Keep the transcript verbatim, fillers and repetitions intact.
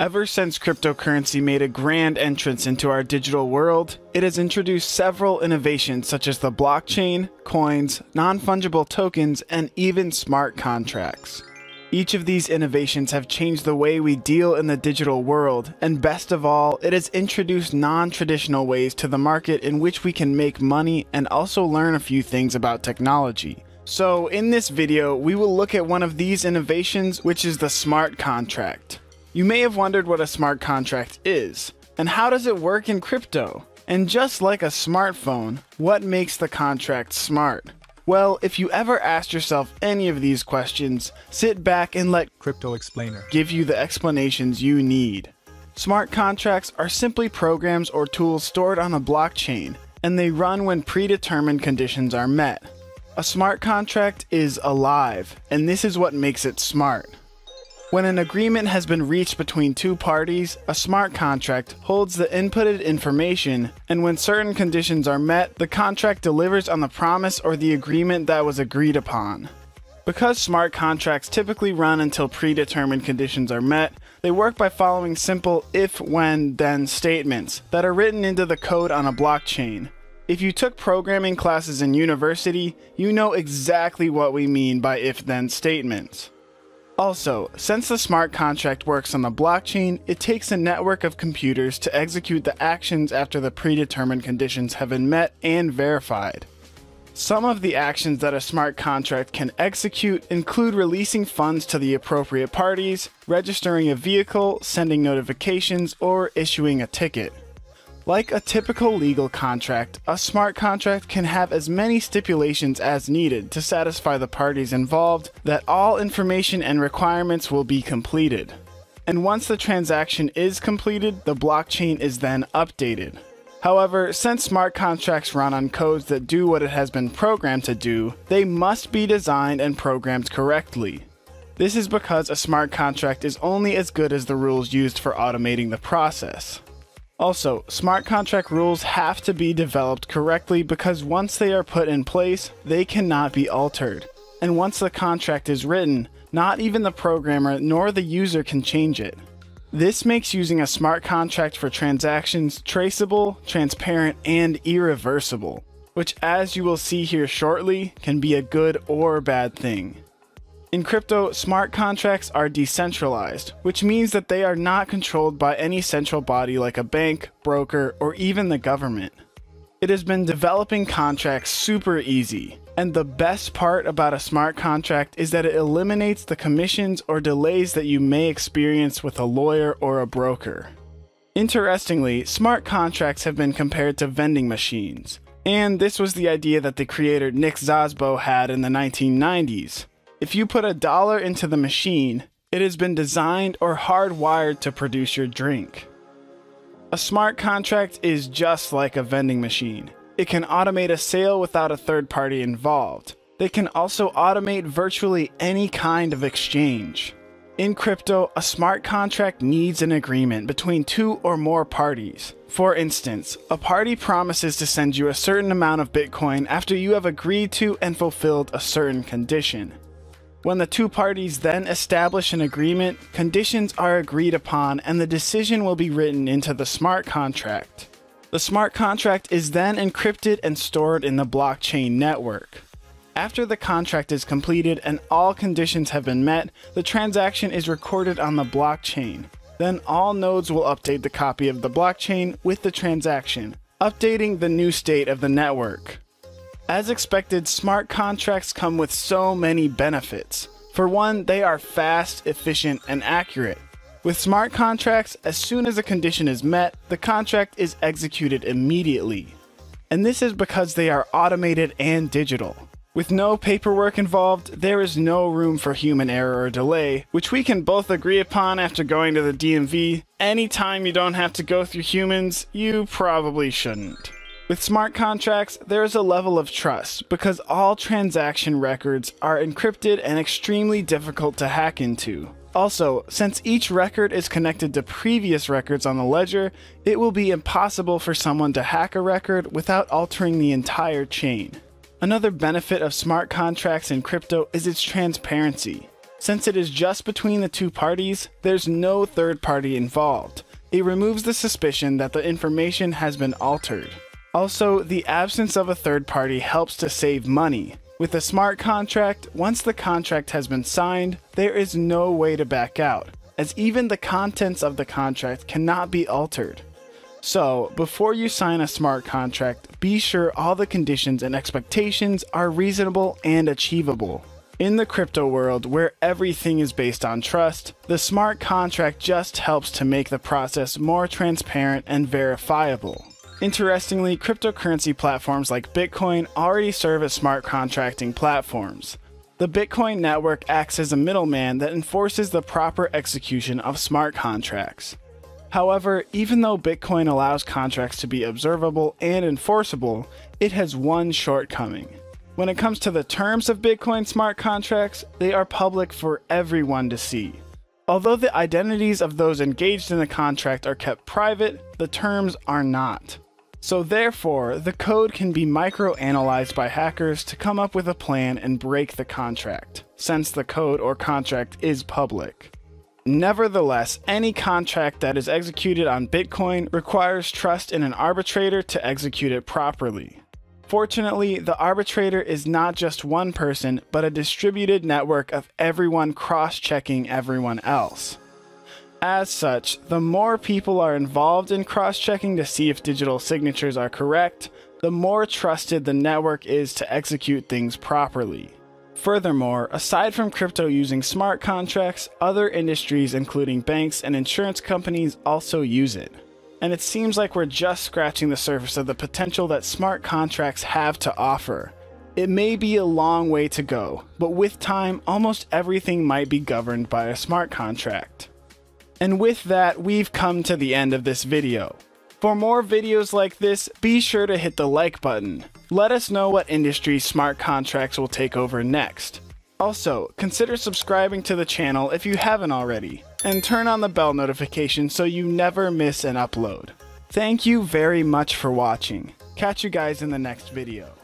Ever since cryptocurrency made a grand entrance into our digital world, it has introduced several innovations such as the blockchain, coins, non-fungible tokens, and even smart contracts. Each of these innovations have changed the way we deal in the digital world, and best of all, it has introduced non-traditional ways to the market in which we can make money and also learn a few things about technology. So in this video, we will look at one of these innovations, which is the smart contract. You may have wondered what a smart contract is, and how does it work in crypto? And just like a smartphone, what makes the contract smart? Well, if you ever asked yourself any of these questions, sit back and let Crypto Explainer give you the explanations you need. Smart contracts are simply programs or tools stored on a blockchain, and they run when predetermined conditions are met. A smart contract is alive, and this is what makes it smart. When an agreement has been reached between two parties, a smart contract holds the inputted information, and when certain conditions are met, the contract delivers on the promise or the agreement that was agreed upon. Because smart contracts typically run until predetermined conditions are met, they work by following simple if, when, then statements that are written into the code on a blockchain. If you took programming classes in university, you know exactly what we mean by if-then statements. Also, since the smart contract works on the blockchain, it takes a network of computers to execute the actions after the predetermined conditions have been met and verified. Some of the actions that a smart contract can execute include releasing funds to the appropriate parties, registering a vehicle, sending notifications, or issuing a ticket. Like a typical legal contract, a smart contract can have as many stipulations as needed to satisfy the parties involved that all information and requirements will be completed. And once the transaction is completed, the blockchain is then updated. However, since smart contracts run on codes that do what it has been programmed to do, they must be designed and programmed correctly. This is because a smart contract is only as good as the rules used for automating the process. Also, smart contract rules have to be developed correctly because once they are put in place, they cannot be altered. And once the contract is written, not even the programmer nor the user can change it. This makes using a smart contract for transactions traceable, transparent, and irreversible, which, as you will see here shortly, can be a good or bad thing. In crypto, smart contracts are decentralized, which means that they are not controlled by any central body like a bank, broker, or even the government. It has been developing contracts super easy, and the best part about a smart contract is that it eliminates the commissions or delays that you may experience with a lawyer or a broker. Interestingly, smart contracts have been compared to vending machines, and this was the idea that the creator Nick Szabo had in the nineteen nineties. If you put a dollar into the machine, it has been designed or hardwired to produce your drink. A smart contract is just like a vending machine. It can automate a sale without a third party involved. They can also automate virtually any kind of exchange. In crypto, a smart contract needs an agreement between two or more parties. For instance, a party promises to send you a certain amount of Bitcoin after you have agreed to and fulfilled a certain condition. When the two parties then establish an agreement, conditions are agreed upon and the decision will be written into the smart contract. The smart contract is then encrypted and stored in the blockchain network. After the contract is completed and all conditions have been met, the transaction is recorded on the blockchain. Then all nodes will update the copy of the blockchain with the transaction, updating the new state of the network. As expected, smart contracts come with so many benefits. For one, they are fast, efficient, and accurate. With smart contracts, as soon as a condition is met, the contract is executed immediately. And this is because they are automated and digital. With no paperwork involved, there is no room for human error or delay, which we can both agree upon after going to the D M V. Anytime you don't have to go through humans, you probably shouldn't. With smart contracts, there is a level of trust because all transaction records are encrypted and extremely difficult to hack into. Also, since each record is connected to previous records on the ledger, it will be impossible for someone to hack a record without altering the entire chain. Another benefit of smart contracts in crypto is its transparency. Since it is just between the two parties, there's no third party involved. It removes the suspicion that the information has been altered. Also, the absence of a third party helps to save money. With a smart contract, once the contract has been signed, there is no way to back out, as even the contents of the contract cannot be altered. So, before you sign a smart contract, be sure all the conditions and expectations are reasonable and achievable. In the crypto world, where everything is based on trust, the smart contract just helps to make the process more transparent and verifiable. Interestingly, cryptocurrency platforms like Bitcoin already serve as smart contracting platforms. The Bitcoin network acts as a middleman that enforces the proper execution of smart contracts. However, even though Bitcoin allows contracts to be observable and enforceable, it has one shortcoming. When it comes to the terms of Bitcoin smart contracts, they are public for everyone to see. Although the identities of those engaged in the contract are kept private, the terms are not. So therefore, the code can be micro-analyzed by hackers to come up with a plan and break the contract, since the code or contract is public. Nevertheless, any contract that is executed on Bitcoin requires trust in an arbitrator to execute it properly. Fortunately, the arbitrator is not just one person, but a distributed network of everyone cross-checking everyone else. As such, the more people are involved in cross-checking to see if digital signatures are correct, the more trusted the network is to execute things properly. Furthermore, aside from crypto using smart contracts, other industries including banks and insurance companies also use it. And it seems like we're just scratching the surface of the potential that smart contracts have to offer. It may be a long way to go, but with time, almost everything might be governed by a smart contract. And with that, we've come to the end of this video. For more videos like this, be sure to hit the like button. Let us know what industry smart contracts will take over next. Also, consider subscribing to the channel if you haven't already, and turn on the bell notification so you never miss an upload. Thank you very much for watching. Catch you guys in the next video.